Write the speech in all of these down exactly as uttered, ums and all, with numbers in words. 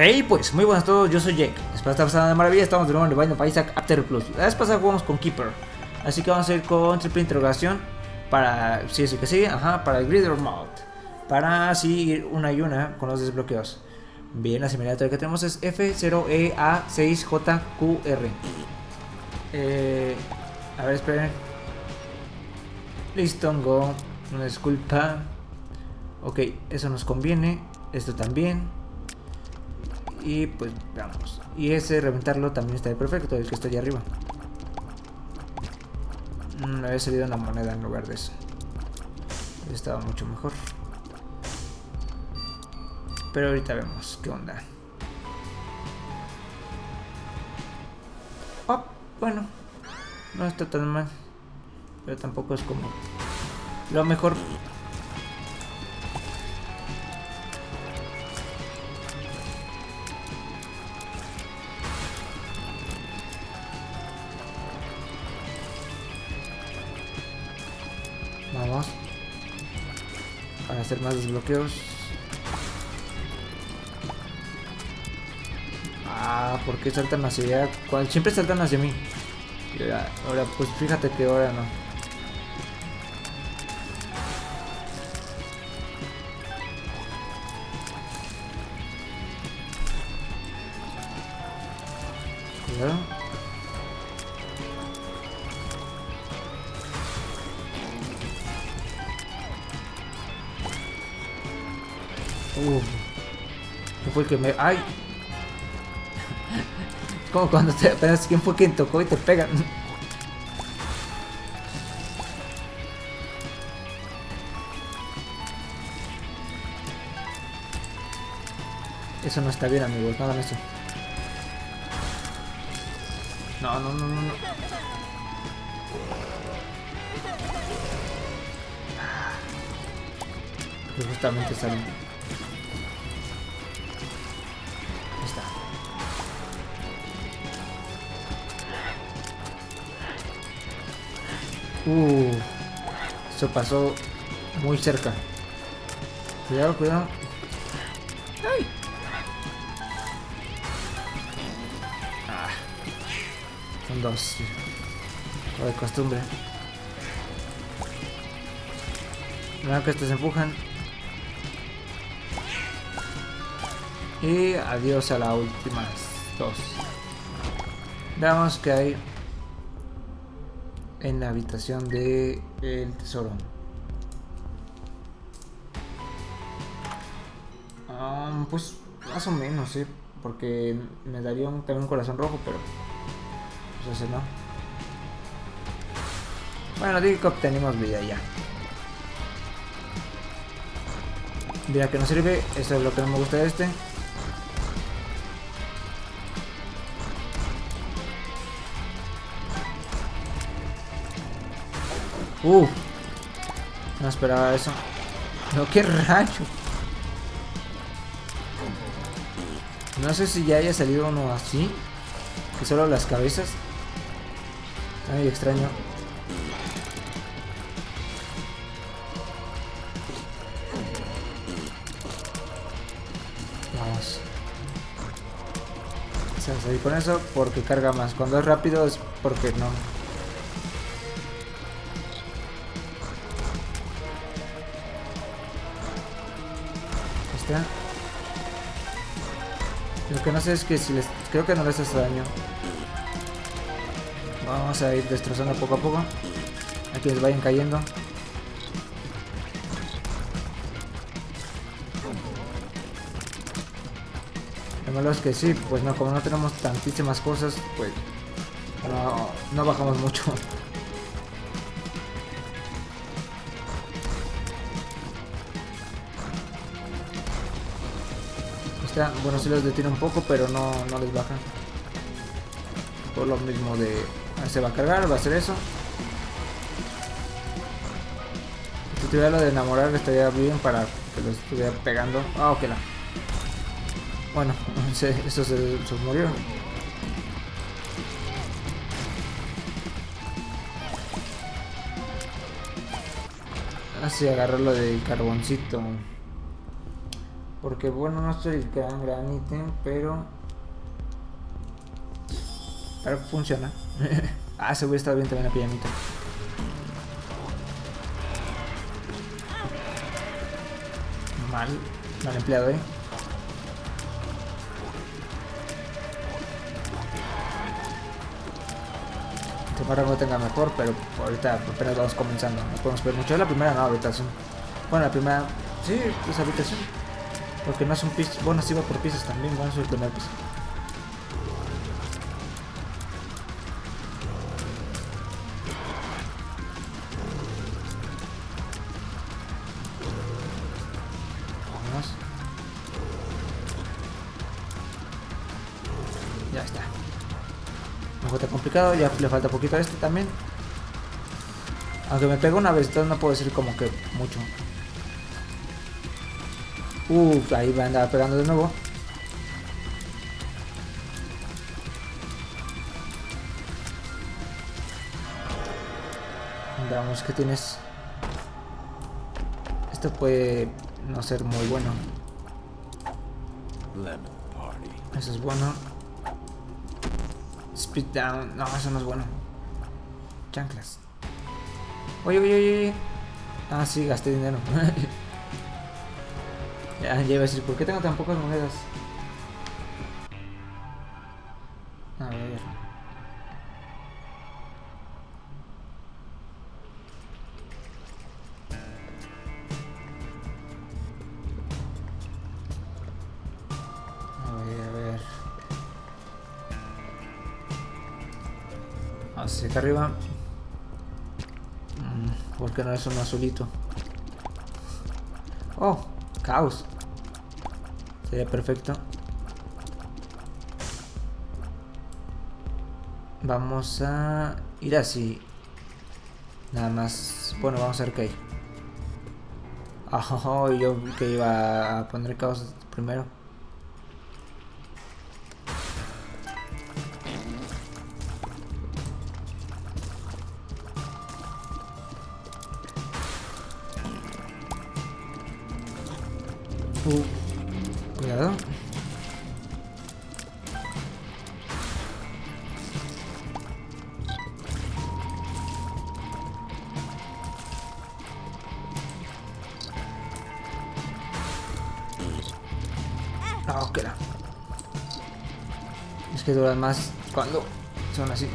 Hey, pues muy buenas a todos, yo soy Jeg. Espero estar pasando de maravilla, estamos de nuevo en The Binding of Isaac After Plus. La vez pasada jugamos con Keeper, así que vamos a ir con triple interrogación para, sí, sí que sí, ajá, para el Grid or Mode, para así ir una y una con los desbloqueos. Bien, la similaridad que tenemos es F cero E A seis J Q R. Eh, a ver, esperen. Listongo, una disculpa. Ok, eso nos conviene, esto también. Y pues vamos. Y ese reventarlo también está de perfecto, el que está allá arriba. Me había salido una moneda en lugar de eso. Estaba mucho mejor. Pero ahorita vemos qué onda. Oh, bueno. No está tan mal. Pero tampoco es como lo mejor. Vamos. Para hacer más desbloqueos. Ah, ¿por qué saltan hacia allá? Cuando siempre saltan hacia mí. Ahora, pues fíjate que ahora no. Cuidado. Uh, ¿quién fue el que me...? ¡Ay! Es como cuando te apenas quién fue quien tocó y te pegan. Eso no está bien, amigos, no hagan eso. No, no, no, no, no. Y justamente salen. Uh, eso pasó muy cerca. Cuidado, cuidado. ¡Ay! Ah, son dos. Lo de costumbre. Cuidado que estos empujan. Y adiós a las últimas dos. Veamos que hay en la habitación de el tesoro. Um, pues más o menos, sí, ¿eh? Porque me daría un, también un corazón rojo, pero pues ese no. Bueno, digo que obtenimos vida ya. Vida que nos sirve, eso es lo que no me gusta de este. Uh, no esperaba eso. No, qué racho. No sé si ya haya salido uno así, que solo las cabezas. Ay, extraño. Vamos. Se va a salir con eso porque carga más. Cuando es rápido es porque no. Lo que no sé es que si les... creo que no les hace daño. Vamos a ir destrozando poco a poco. A que les vayan cayendo. Lo malo es que sí, pues no, como no tenemos tantísimas cosas, pues no, no bajamos mucho. Bueno, sí los detiene un poco, pero no, no les baja. Por lo mismo de... se va a cargar, va a hacer eso. Si tuviera lo de enamorar estaría bien para que los estuviera pegando. Ah, ok, no. Bueno, se, esos se, se murieron. Así agarrar lo del carboncito. Porque bueno, no soy el gran gran ítem, pero... Pero funciona. Ah, se hubiera estado bien también la pijamita. Mal, mal empleado, eh. Ahora no tenga mejor, pero ahorita apenas vamos comenzando. No podemos ver mucho. La primera no, habitación. Bueno, la primera, sí, es habitación. Porque no es un piso. Bueno, sí va por pisos también. Bueno, es el primer piso. Vámonos. Ya está. No fue tan complicado, ya le falta poquito a este también. Aunque me pega una vez, entonces no puedo decir como que mucho. Uh, ahí va a andar pegando de nuevo. Veamos que tienes. Esto puede no ser muy bueno. Eso es bueno. Split down, no, eso no es bueno. Chanclas. Oye, oye, oye. Ah, sí, gasté dinero. Ya, ya iba a decir, ¿por qué tengo tan pocas monedas? A ver. Hacia acá arriba, porque no es un azulito. Oh, caos. Sería perfecto. Vamos a ir así. Nada más. Bueno, vamos a ver qué hay. Oh, yo que iba a poner caos primero. Uh, cuidado. Ah, ok. Es que duran más cuando son así.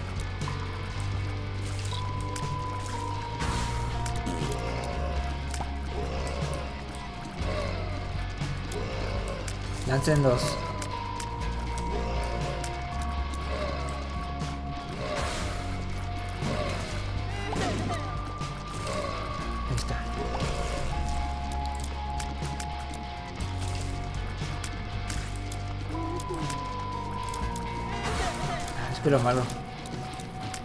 Lancen dos. Ahí está. Ah, es que lo malo.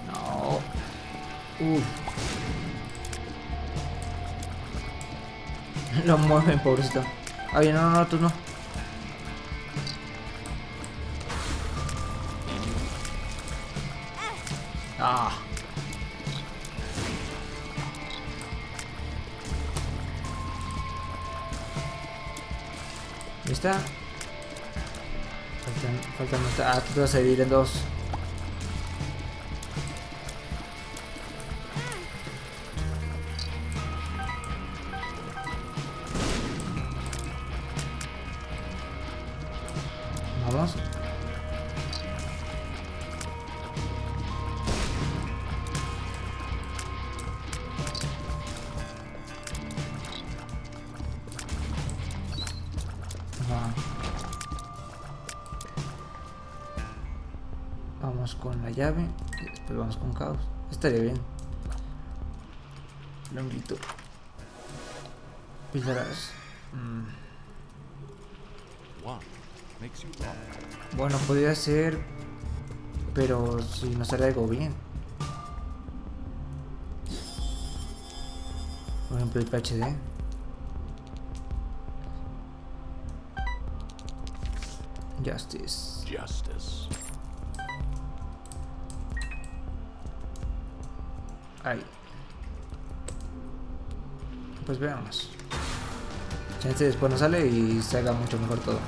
No. Uf. Lo mueven, pobrecito. Oye, no, no, no, tú no. Ah. Ahí está. Faltan, faltan nuestra... Ah, tú te vas a dividir en dos. Vamos. Vamos con la llave, después vamos con caos. Estaría bien. Longuito. Pizarras. Mm. Bueno, podría ser, pero si no sale algo bien. Por ejemplo, el P H D. Justice. Justice. Ahí. Pues veamos. Chance después nos sale y se haga mucho mejor todo.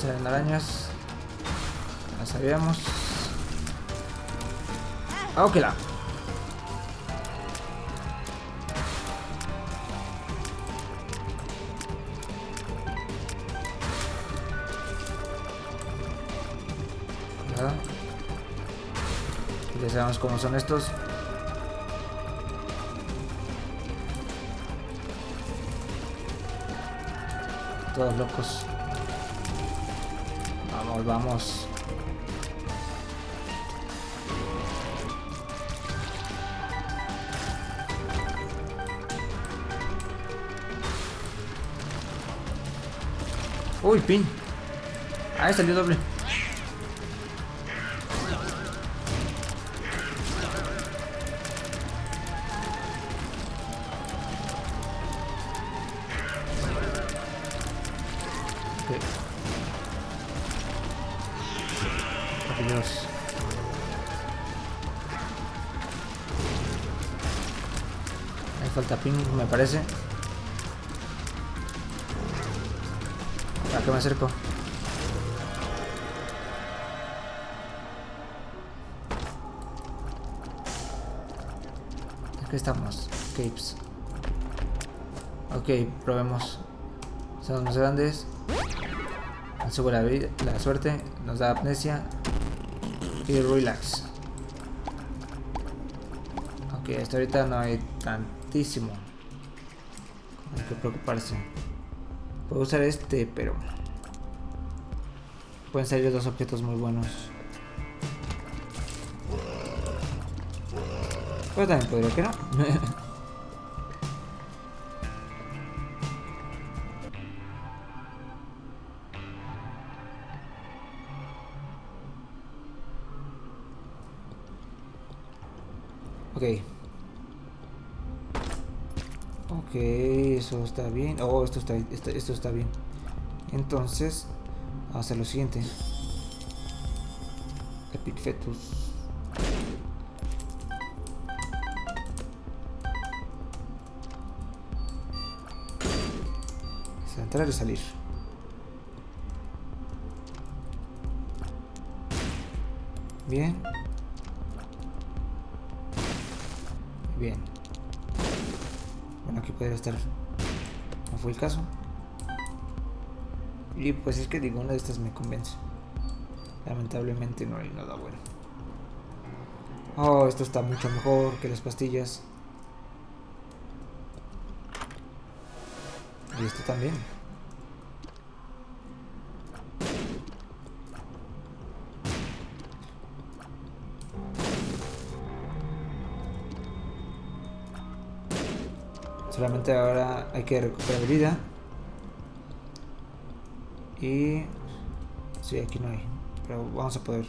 Salen arañas. Las sabíamos. Ok, la. Ya sabemos cómo son estos. Todos locos. Vamos, vamos. Uy, pin. Ahí salió doble. Falta ping, me parece. ¿A qué me acerco? Aquí estamos, capes. Ok, probemos. Somos más grandes. Nos sube la, vida, la suerte, nos da amnesia. Y relax. Ok, hasta ahorita no hay tanto. Hay que preocuparse. Puedo usar este, pero pueden salir dos objetos muy buenos. Pero también podría que no. Ok. Ok, eso está bien. Oh, esto está, esto, esto está bien. Entonces, vamos a hacer lo siguiente. Epic Fetus. Es entrar y salir. Bien. Bien. Bueno, aquí podría estar. No fue el caso. Y pues es que ninguna de estas me convence. Lamentablemente no hay nada bueno. Oh, esto está mucho mejor que las pastillas. Y esto también. Solamente ahora hay que recuperar vida. Y... sí, aquí no hay. Pero vamos a poder.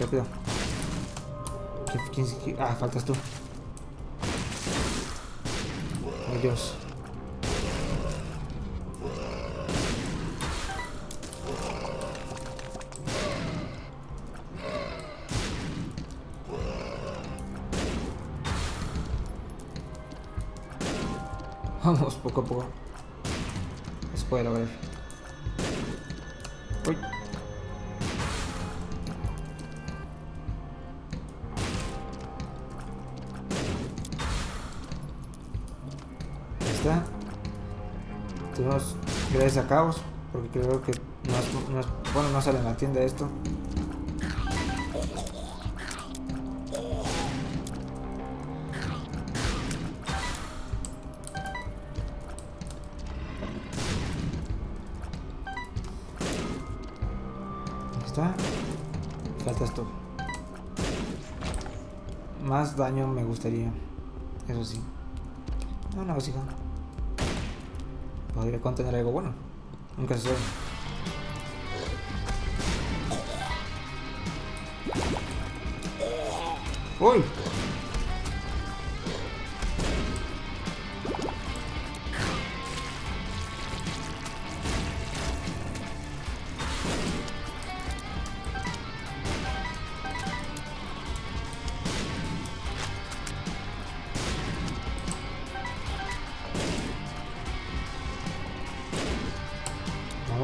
Rápido, rápido. quince, quince, quince. Ah, faltas tú. Oh, Dios. Vamos, poco a poco. Se puede lograr. Uy. Ahí está. Tenemos gracias a Chaos, porque creo que no es, no es, bueno, no sale en la tienda esto. Faltas tú. Más daño me gustaría. Eso sí. No, una vasija. Podría contener algo bueno. Nunca se sabe. ¡Uy!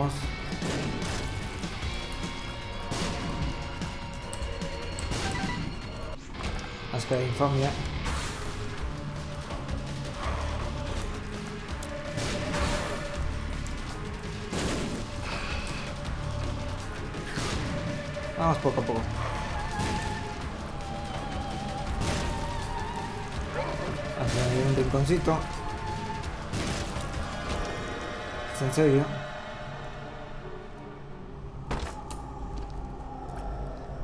vamos. Asca de infamia. Vamos poco a poco. Hacia un rinconcito. ¿Es en serio?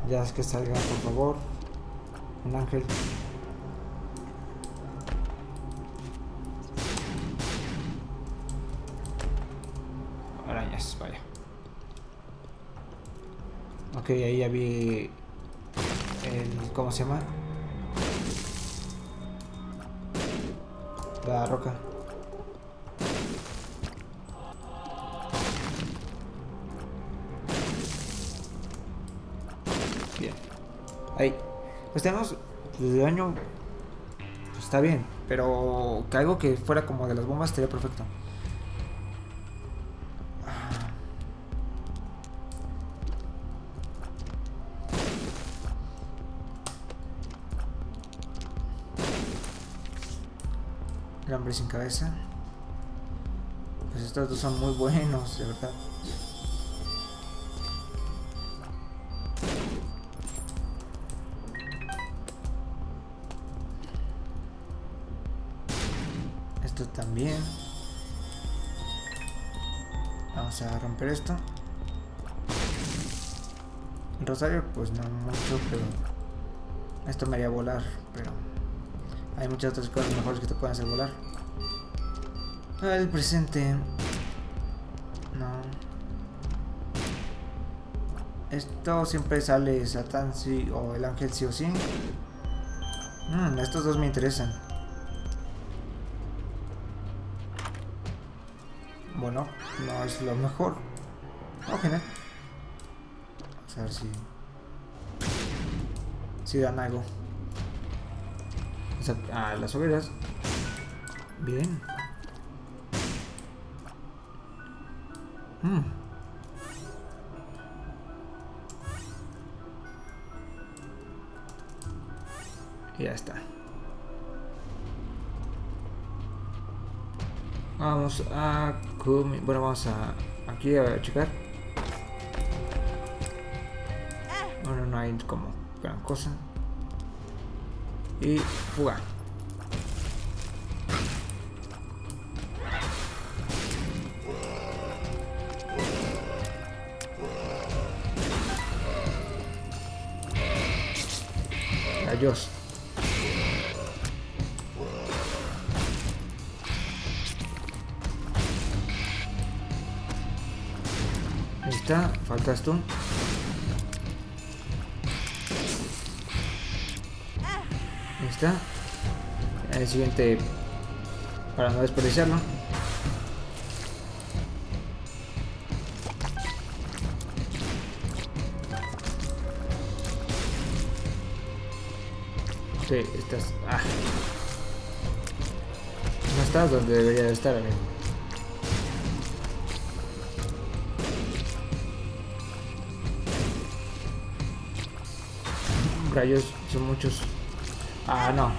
Ya es que salga, por favor. Un ángel. Arañas, vaya. Ok, ahí ya vi el... ¿Cómo se llama? La roca. Bien. Ahí. Pues tenemos de daño, pues está bien, pero que algo que fuera como de las bombas estaría perfecto. El hombre sin cabeza. Pues estos dos son muy buenos, de verdad. Esto también. Vamos a romper esto. El rosario, pues no mucho, pero esto me haría volar, pero hay muchas otras cosas mejores que te pueden hacer volar. Ah, el presente. No. Esto siempre sale Satán, sí, o el ángel sí o sí. Mm, estos dos me interesan. Bueno, no es lo mejor. Ok, ¿no? Vamos a ver si... si dan algo. A las hogueras. Bien. Mm. Y ya está. Vamos a comer. Bueno, vamos a aquí a checar. Bueno, no hay como gran cosa. Y fuga. Adiós. Ahí está, faltas tú. Está el siguiente, para no desperdiciarlo. Sí, estás... Ah. No estás donde debería de estar, amigo. Rayos, son muchos. Ah, no.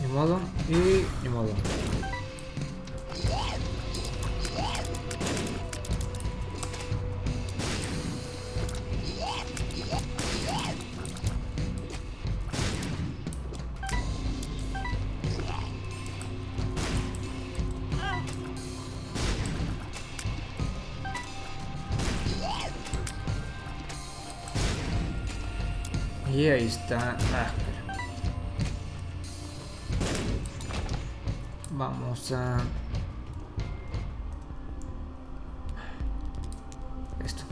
Ni modo y ni modo. Y ahí está. Ah, espera. Vamos a... esto.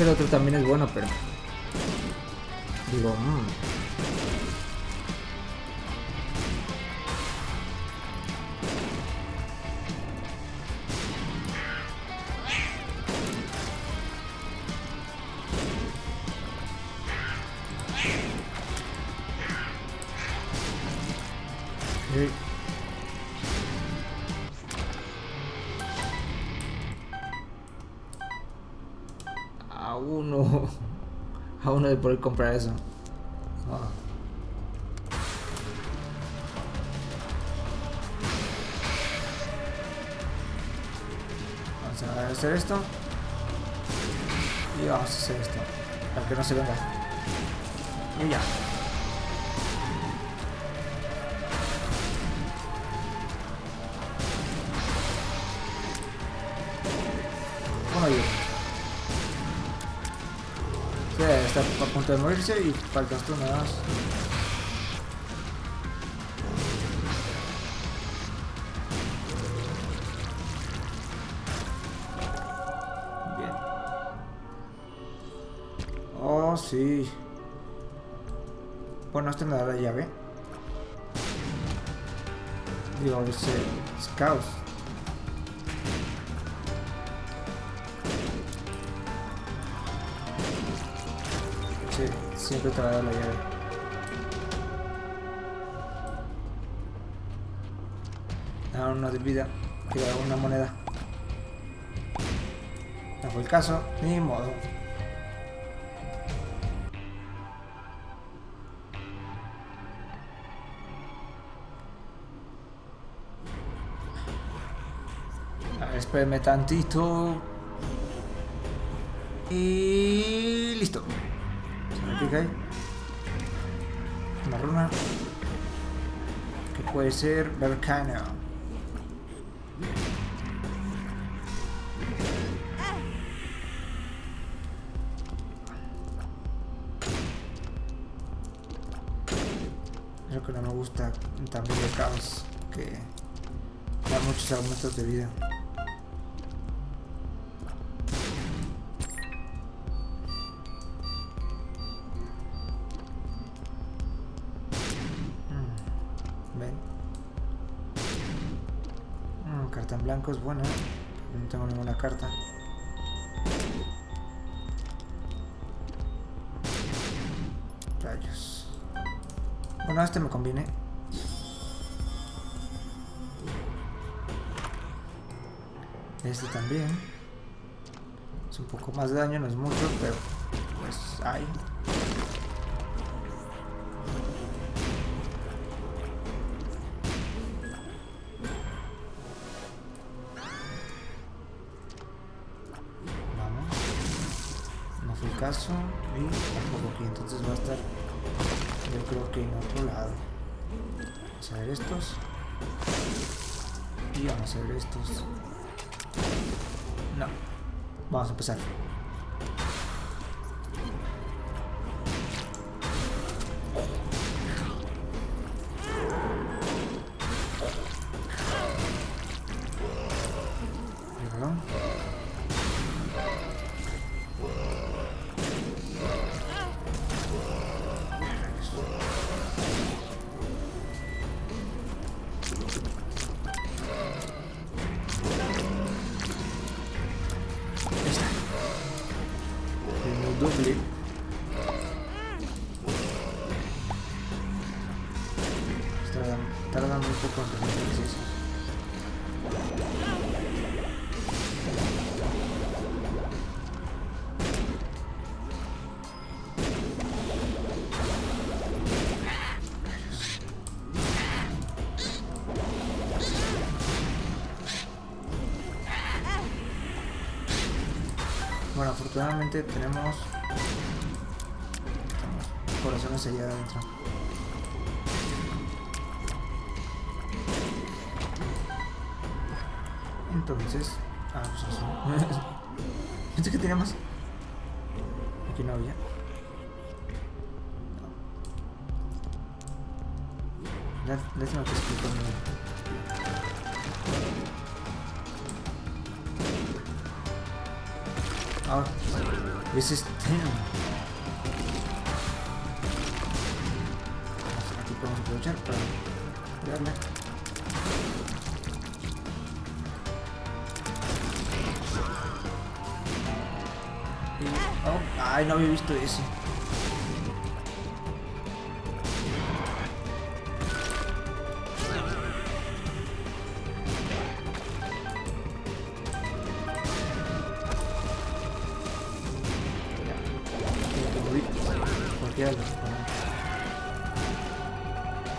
El otro también es bueno, pero... digo... Mmm. Hey. A uno. A uno de poder comprar eso. Ah. Vamos a hacer esto. Y vamos a hacer esto. Para que no se venga. Y ya. Sí, está a punto de morirse y faltas tú nada más. Bien. Oh, sí. Bueno, esto me da la llave. Digo, es, es caos. Siempre te va a dar la llave. Ah, una de vida. Queda una moneda. No fue el caso. Ni modo. A ver, espérame tantito. Y listo. Okay. Una runa que puede ser Volcano. Creo que no me gusta también el caos, que da muchos argumentos de vida. Es buena, no tengo ninguna carta. Rayos. Bueno, este me conviene. Este también. Es un poco más de daño, no es mucho, pero pues hay. Caso y tampoco aquí, entonces va a estar, yo creo que en otro lado. Vamos a ver estos y vamos a ver estos. No, vamos a empezar. Bueno, afortunadamente tenemos corazones allá adentro. Entonces, ah, pues eso. ¿Pensé que tenía más? Aquí no había. Déjame que explico. Oh, this is ten. Aquí podemos aprovechar para darle. Y, oh, ay, no había visto ese. cielo.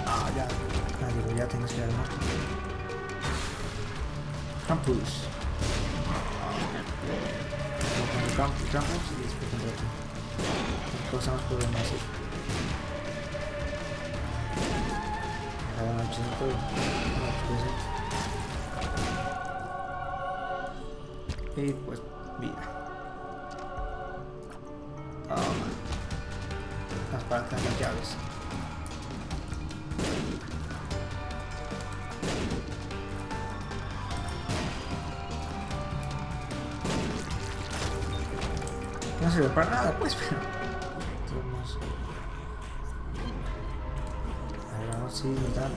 Ah, ya. Ah, digo, ya tienes que armar. Campus. Campus, campus y después un rato. Pasamos por el mazo. Cada noche en todo. Ah, pues, sí. Y pues, vida. Las partes, las llaves. No sirve para nada, pues, pero... Tenemos... A ver, vamos, sí, nos dan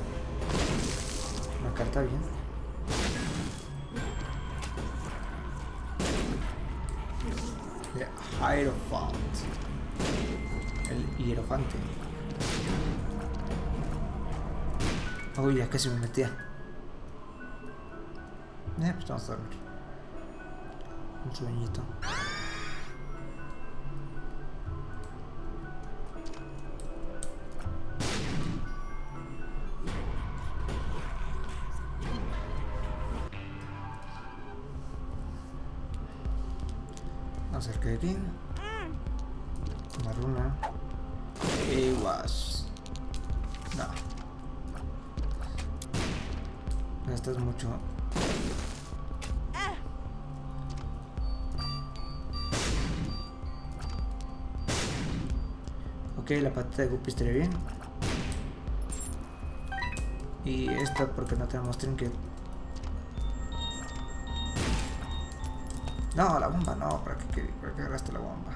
una carta bien. The Hierophant. El hierofante. Uy, ya casi me metía. Eh, pues vamos a dormir. Un sueñito. Acerca de ti. Una runa. Ewas. No. Gastas mucho. Ok, la patata de Guppy estaría bien. Y esta porque no tenemos trinket. No, la bomba no. ¿Para qué, para qué agarraste la bomba?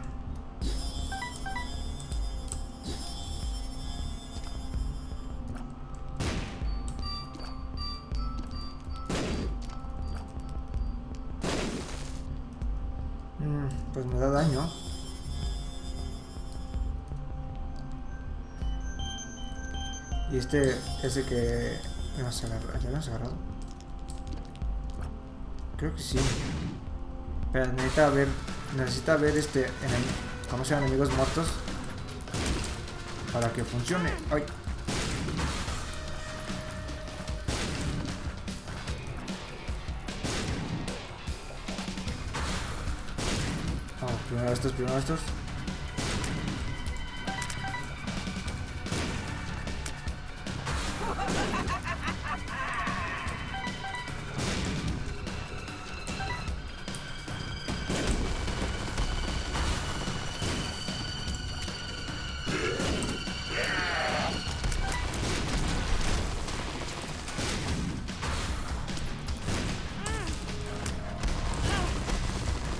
Pues me da daño. Y este, ese que hemos agarrado, ¿ya hemos agarrado? Creo que sí. Pero necesita ver, necesita ver este, como sean enemigos muertos, para que funcione. Ay. Primero estos, primero estos.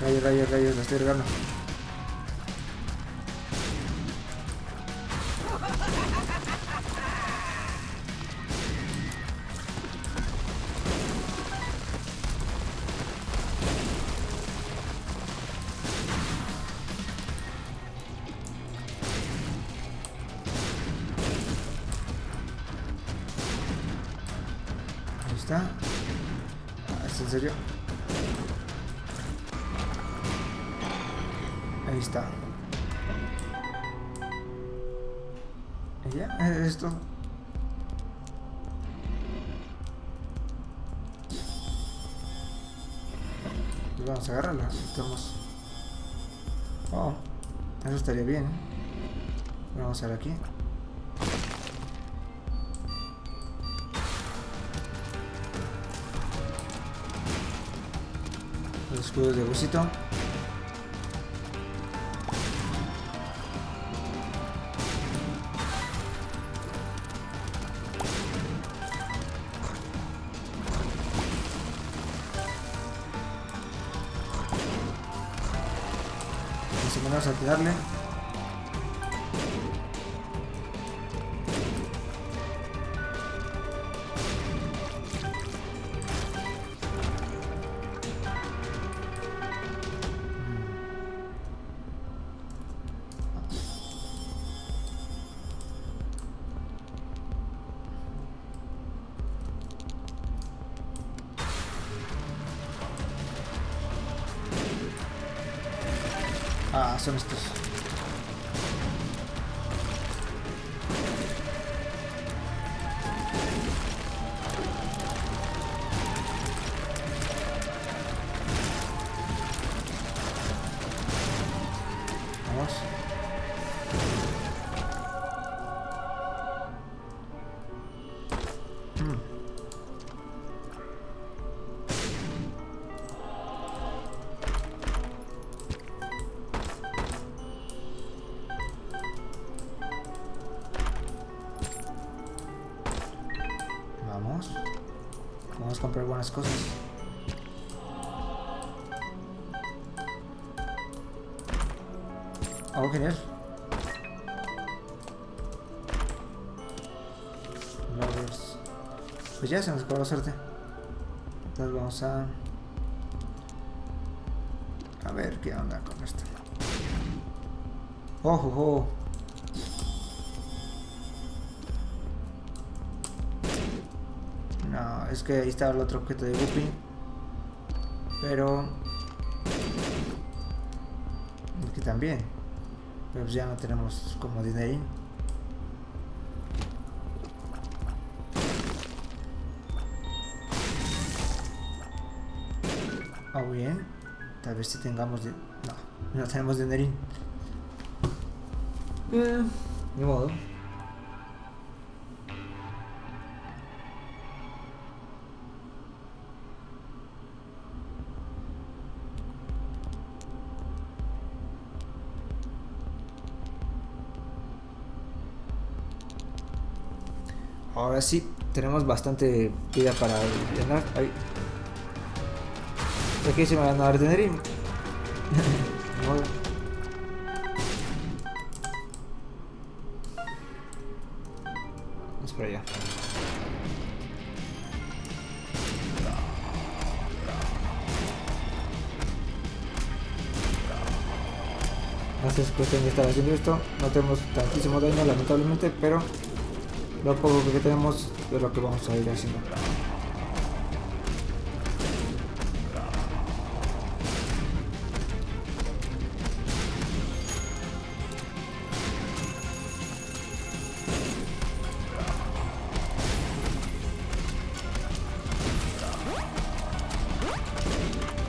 Rayos, rayos, rayos, la estoy regando. Ahí está. ¿Es en serio? Ahí está. ¿Y ya? Esto. Pues vamos a agarrarla. Estamos... Oh, eso estaría bien. Vamos a ver aquí. Los escudos de huesito. Vamos a tirarle. Ah, son estos. vamos. Vamos a comprar buenas cosas. Oh, genial. Pues ya se nos acabó la suerte. Entonces vamos a... A ver qué onda con esto. ¡Oh, oh, oh! No, es que ahí estaba el otro objeto de Guppy. Pero... Aquí también. Pero pues ya no tenemos como dinero. Ah, bien. Tal vez si tengamos de... No, no tenemos dinero. Eh, ni modo. Ahora sí, tenemos bastante vida para tener. Ay. Aquí se me van a dar tener. Es para allá. Haces cuestión de estar haciendo esto. No tenemos tantísimo daño, lamentablemente, pero lo poco que tenemos es lo que vamos a ir haciendo.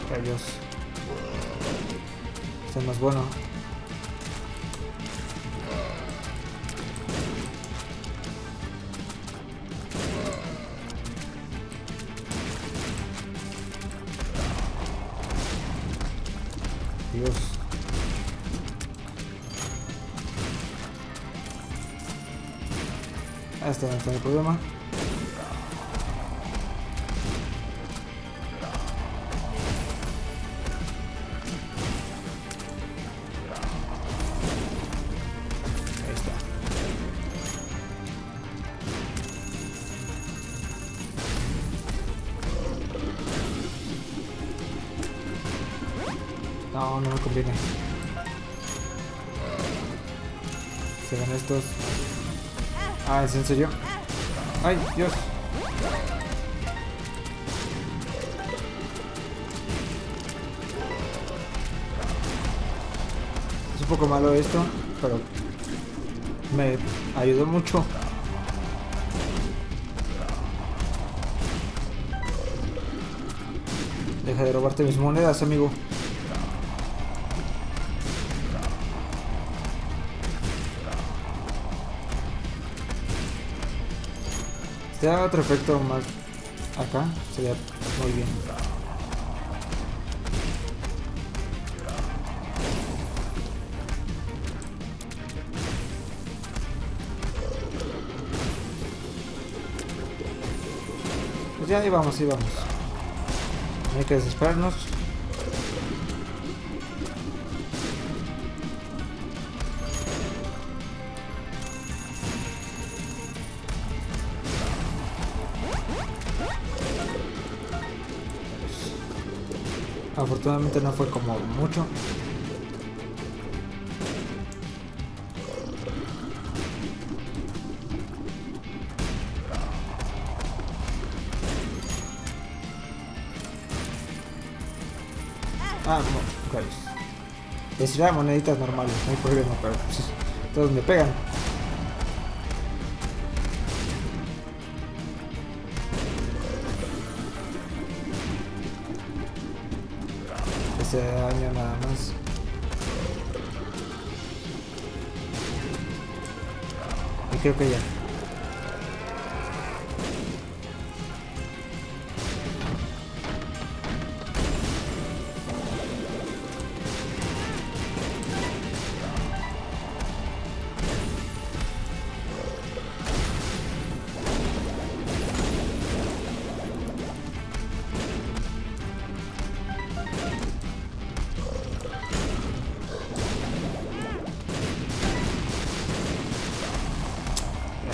Rayos. Esto es más bueno. Dios. Hasta no hay problema. Ahí está. No, no me conviene. Se van estos. Ah, ¿es en serio? ¡Ay, Dios! Es un poco malo esto, pero me ayudó mucho. Deja de robarte mis monedas, amigo. Si te da otro efecto más acá, sería muy bien. Pues ya ahí vamos, ahí vamos. No hay que desesperarnos. Afortunadamente no fue como mucho. Ah, no, claro. Les irá moneditas normales, no hay problema, pero pues, todos me pegan. De daño nada más. Y creo que ya.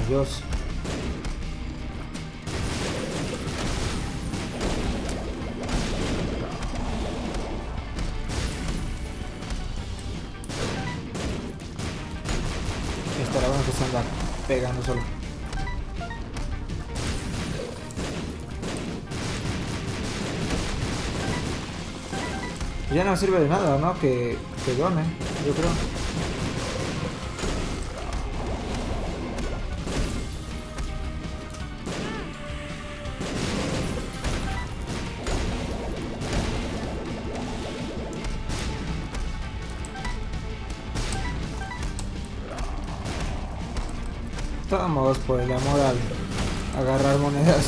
Dios. Esta la vamos a andar pegando solo. Ya no sirve de nada, ¿no? Que, que drone, yo creo. Estamos por el amor al agarrar monedas.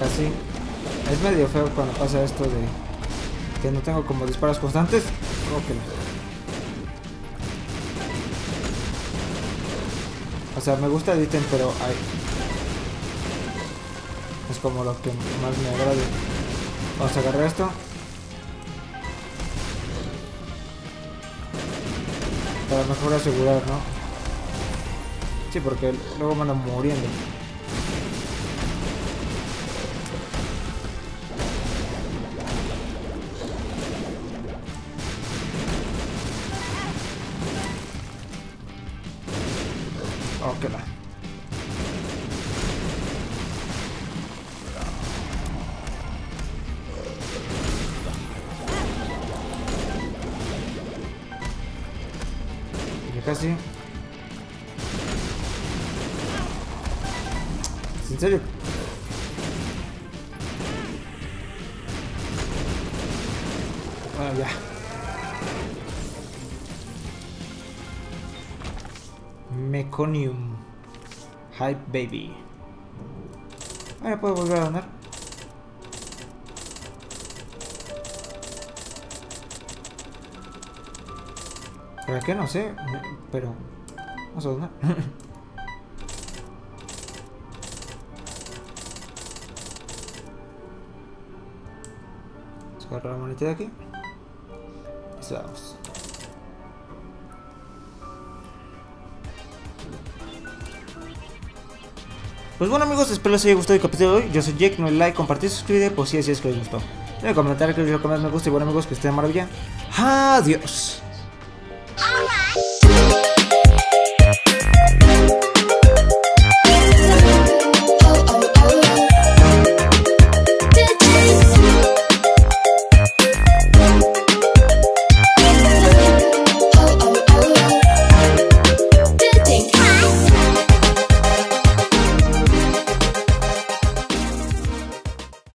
Casi es medio feo cuando pasa esto de que no tengo como disparos constantes. Okay. O sea, me gusta el ítem, pero ay, es como lo que más me agrada. Vamos a agarrar esto. Para mejor asegurar, ¿no? Sí, porque luego me andan muriendo. Okay. Ya casi. ¿En serio? Ah, ya. Meconium. Hype Baby. Ahora puedo volver a donar. ¿Para qué? No sé. Pero vamos a donar. Vamos a agarrar la moneta de aquí. Y vamos. Pues bueno amigos, espero les haya gustado el capítulo de hoy. Yo soy Jeg, no el like, compartir, suscríbete por si así es que les gustó. Dale a comentar que les recomiendo me gusta y bueno amigos, que estén de maravilla. Adiós.